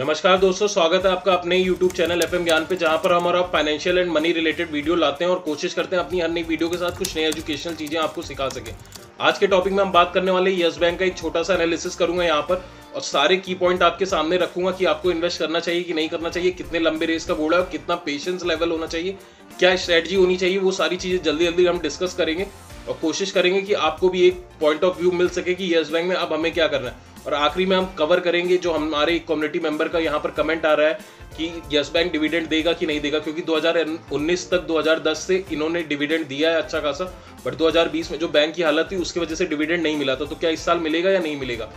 नमस्कार दोस्तों, स्वागत है आपका अपने YouTube चैनल FM ज्ञान पे, जहां पर हम और आप financial and money related video लाते हैं और कोशिश करते हैं अपनी हर नई वीडियो के साथ कुछ नई एजुकेशनल चीजें आपको सिखा सके। आज के टॉपिक में हम बात करने वाले यस बैंक का एक छोटा सा एनालिसिस करूंगा यहाँ पर और सारे की पॉइंट आपके सामने रखूंगा कि आपको इन्वेस्ट करना चाहिए कि नहीं करना चाहिए, कितने लंबे रेस का घोड़ा है, कितना पेशेंस लेवल होना चाहिए, क्या स्ट्रेटजी होनी चाहिए, वो सारी चीज़ें जल्दी जल्दी हम डिस्कस करेंगे और कोशिश करेंगे कि आपको भी एक पॉइंट ऑफ व्यू मिल सके कि यस बैंक में अब हमें क्या करना है। और आखिरी में हम कवर करेंगे जो हमारे कम्युनिटी मेंबर का यहाँ पर कमेंट आ रहा है कि यस बैंक डिविडेंड देगा कि नहीं देगा, क्योंकि 2019 तक 2010 से इन्होंने डिविडेंड दिया है अच्छा खासा, बट 2020 में जो बैंक की हालत थी उसकी वजह से डिविडेंड नहीं मिला था, तो क्या इस साल मिलेगा या नहीं मिलेगा।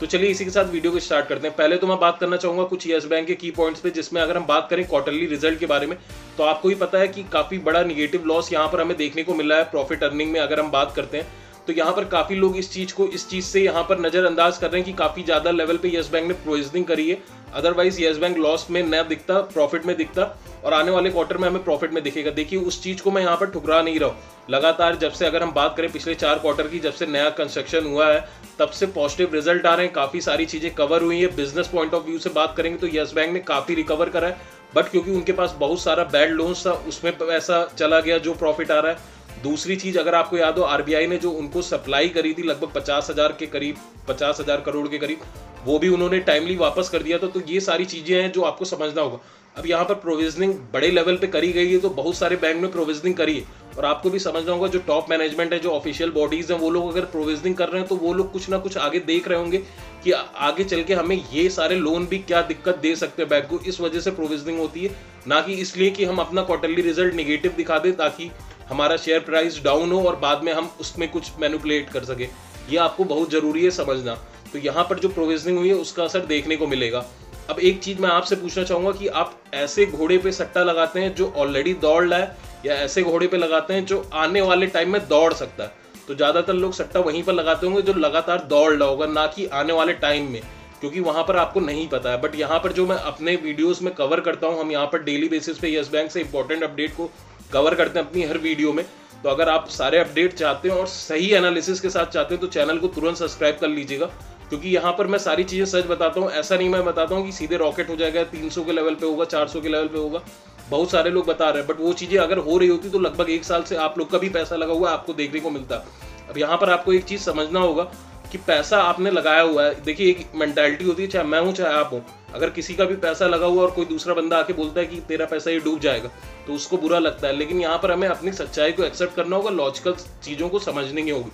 तो चलिए इसी के साथ वीडियो को स्टार्ट करते हैं। पहले तो मैं बात करना चाहूँगा कुछ यस बैंक के की पॉइंट्स पे, जिसमें अगर हम बात करें क्वार्टरली रिजल्ट के बारे में तो आपको ही पता है कि काफ़ी बड़ा निगेटिव लॉस यहाँ पर हमें देखने को मिला है। प्रॉफिट अर्निंग में अगर हम बात करते हैं तो यहाँ पर काफ़ी लोग इस चीज़ से यहाँ पर नज़रअंदाज कर रहे हैं कि काफ़ी ज़्यादा लेवल पे येस बैंक ने प्रोविजनिंग करी है, अदरवाइज येस बैंक लॉस में न दिखता, प्रॉफिट में दिखता और आने वाले क्वार्टर में हमें प्रॉफिट में दिखेगा। देखिए उस चीज़ को मैं यहाँ पर ठुकरा नहीं रहा हूँ, लगातार जब से अगर हम बात करें पिछले 4 क्वार्टर की, जब से नया कंस्ट्रक्शन हुआ है तब से पॉजिटिव रिजल्ट आ रहे हैं, काफ़ी सारी चीज़ें कवर हुई है। बिजनेस पॉइंट ऑफ व्यू से बात करेंगे तो येस बैंक ने काफ़ी रिकवर करा है, बट क्योंकि उनके पास बहुत सारा बैड लोन्स था उसमें पैसा चला गया जो प्रॉफिट आ रहा है। दूसरी चीज़ अगर आपको याद हो, आरबीआई ने जो उनको सप्लाई करी थी लगभग 50,000 करोड़ के करीब, वो भी उन्होंने टाइमली वापस कर दिया था। तो ये सारी चीज़ें हैं जो आपको समझना होगा। अब यहाँ पर प्रोविजनिंग बड़े लेवल पे करी गई है, तो बहुत सारे बैंक ने प्रोविजनिंग करी है और आपको भी समझना होगा जो टॉप मैनेजमेंट है, जो ऑफिशियल बॉडीज़ हैं, वो लोग अगर प्रोविजनिंग कर रहे हैं तो वो लोग कुछ ना कुछ आगे देख रहे होंगे कि आगे चल के हमें ये सारे लोन भी क्या दिक्कत दे सकते हैं बैंक को, इस वजह से प्रोविजनिंग होती है, ना कि इसलिए कि हम अपना क्वार्टरली रिजल्ट निगेटिव दिखा दें ताकि हमारा शेयर प्राइस डाउन हो और बाद में हम उसमें कुछ मैनिपुलेट कर सके। ये आपको बहुत ज़रूरी है समझना। तो यहाँ पर जो प्रोविजनिंग हुई है उसका असर देखने को मिलेगा। अब एक चीज़ मैं आपसे पूछना चाहूँगा कि आप ऐसे घोड़े पे सट्टा लगाते हैं जो ऑलरेडी दौड़ रहा है या ऐसे घोड़े पे लगाते हैं जो आने वाले टाइम में दौड़ सकता है। तो ज़्यादातर लोग सट्टा वहीं पर लगाते होंगे जो लगातार दौड़ रहा होगा, ना कि आने वाले टाइम में, क्योंकि वहाँ पर आपको नहीं पता है। बट यहाँ पर जो मैं अपने वीडियोज़ में कवर करता हूँ, हम यहाँ पर डेली बेसिस पे येस बैंक से इंपॉर्टेंट अपडेट को कवर करते हैं अपनी हर वीडियो में। तो अगर आप सारे अपडेट चाहते हो और सही एनालिसिस के साथ चाहते हो तो चैनल को तुरंत सब्सक्राइब कर लीजिएगा, क्योंकि यहाँ पर मैं सारी चीज़ें सच बताता हूँ। ऐसा नहीं मैं बताता हूँ कि सीधे रॉकेट हो जाएगा, 300 के लेवल पे होगा, 400 के लेवल पे होगा, बहुत सारे लोग बता रहे हैं, बट वो चीज़ें अगर हो रही होती तो लगभग 1 साल से आप लोग का भी पैसा लगा हुआ आपको देखने को मिलता। अब यहाँ पर आपको एक चीज़ समझना होगा कि पैसा आपने लगाया हुआ है। देखिए एक मेंटालिटी होती है, चाहे मैं हूँ चाहे आप हो, अगर किसी का भी पैसा लगा हुआ और कोई दूसरा बंदा आके बोलता है कि तेरा पैसा ये डूब जाएगा तो उसको बुरा लगता है। लेकिन यहाँ पर हमें अपनी सच्चाई को एक्सेप्ट करना होगा, लॉजिकल चीज़ों को समझने की होगी।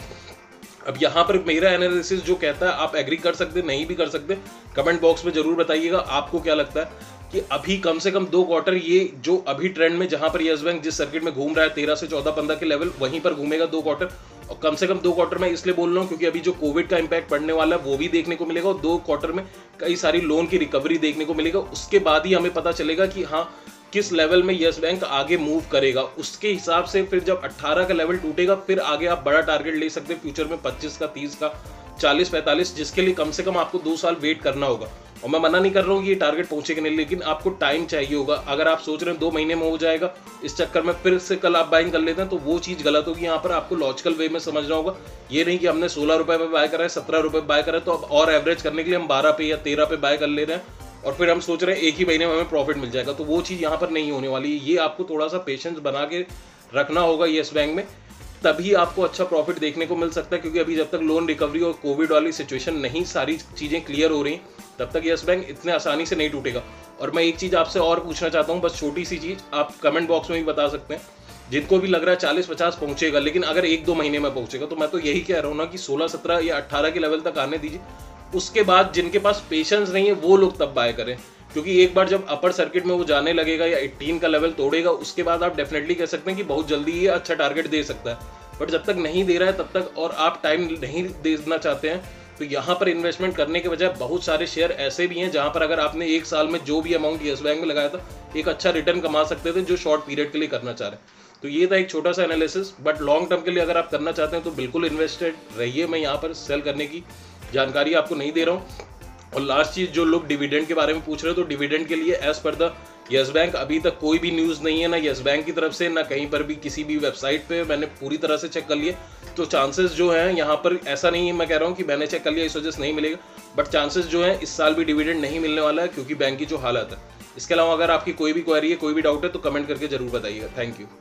अब यहाँ पर मेरा एनालिसिस जो कहता है, आप एग्री कर सकते नहीं भी कर सकते, कमेंट बॉक्स में ज़रूर बताइएगा आपको क्या लगता है कि अभी कम से कम 2 क्वार्टर ये जो अभी ट्रेंड में जहाँ पर येस बैंक जिस सर्किट में घूम रहा है 13 से 14-15 के लेवल, वहीं पर घूमेगा 2 क्वार्टर। और कम से कम 2 क्वार्टर में इसलिए बोल रहा हूँ क्योंकि अभी जो कोविड का इम्पैक्ट पड़ने वाला है वो भी देखने को मिलेगा और 2 क्वार्टर में कई सारी लोन की रिकवरी देखने को मिलेगा। उसके बाद ही हमें पता चलेगा कि हाँ किस लेवल में येस बैंक आगे मूव करेगा। उसके हिसाब से फिर जब 18 का लेवल टूटेगा फिर आगे आप बड़ा टारगेट ले सकते हैं फ्यूचर में, 25 का, 30 का, 40-45, जिसके लिए कम से कम आपको 2 साल वेट करना होगा। और मैं मना नहीं कर रहा हूँ कि ये टारगेट पहुँचेगा नहीं, लेकिन आपको टाइम चाहिए होगा। अगर आप सोच रहे हैं 2 महीने में हो जाएगा, इस चक्कर में फिर से कल आप बाइंग कर लेते हैं तो वो चीज़ गलत होगी। यहाँ पर आपको लॉजिकल वे में समझना होगा, ये नहीं कि हमने 16 रुपये में बाय करा है, 17 रुपये बाय करा है तो अब और एवरेज करने के लिए हम 12 पे या 13 पे बाय कर ले रहे हैं और फिर हम सोच रहे हैं एक ही महीने में हमें प्रॉफिट मिल जाएगा, तो वो चीज़ यहाँ पर नहीं होने वाली है। ये आपको थोड़ा सा पेशेंस बना के रखना होगा येस बैंक में, तभी आपको अच्छा प्रॉफिट देखने को मिल सकता है। क्योंकि अभी जब तक लोन रिकवरी और कोविड वाली सिचुएशन नहीं सारी चीज़ें क्लियर हो रही तब तक येस बैंक इतने आसानी से नहीं टूटेगा। और मैं एक चीज़ आपसे और पूछना चाहता हूँ, बस छोटी सी चीज़, आप कमेंट बॉक्स में भी बता सकते हैं जिनको भी लग रहा है 40-50 पहुँचेगा, लेकिन अगर 1-2 महीने में पहुँचेगा तो मैं तो यही कह रहा हूँ ना कि 16, 17 या 18 के लेवल तक आने दीजिए। उसके बाद जिनके पास पेशेंस नहीं है वो लोग तब बाय करें, क्योंकि एक बार जब अपर सर्किट में वो जाने लगेगा या 18 का लेवल तोड़ेगा उसके बाद आप डेफिनेटली कह सकते हैं कि बहुत जल्दी ये अच्छा टारगेट दे सकता है। बट जब तक नहीं दे रहा है तब तक और आप टाइम नहीं देना चाहते हैं तो यहाँ पर इन्वेस्टमेंट करने के बजाय बहुत सारे शेयर ऐसे भी हैं जहाँ पर अगर आपने 1 साल में जो भी अमाउंट येस बैंक में लगाया था एक अच्छा रिटर्न कमा सकते थे जो शॉर्ट पीरियड के लिए करना चाह रहे हैं। तो ये था एक छोटा सा एनालिसिस, बट लॉन्ग टर्म के लिए अगर आप करना चाहते हैं तो बिल्कुल इन्वेस्टेड रहिए। मैं यहाँ पर सेल करने की जानकारी आपको नहीं दे रहा हूँ। और लास्ट चीज़, जो लोग डिविडेंड के बारे में पूछ रहे हो तो डिविडेंड के लिए as per the yes bank अभी तक कोई भी न्यूज़ नहीं है, ना येस बैंक की तरफ से, ना कहीं पर भी किसी भी वेबसाइट पे। मैंने पूरी तरह से चेक कर लिया तो चांसेस जो हैं यहाँ पर, ऐसा नहीं है मैं कह रहा हूँ कि मैंने चेक कर लिया इस वजह से नहीं मिलेगा, बट चांसेस जो हैं इस साल भी डिविडेंड नहीं मिलने वाला है क्योंकि बैंक की जो हालत है। इसके अलावा अगर आपकी कोई भी क्वेरी है, कोई भी डाउट है तो कमेंट करके जरूर बताइएगा। Thank you.